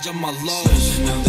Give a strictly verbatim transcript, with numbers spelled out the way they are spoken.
judge on my lows.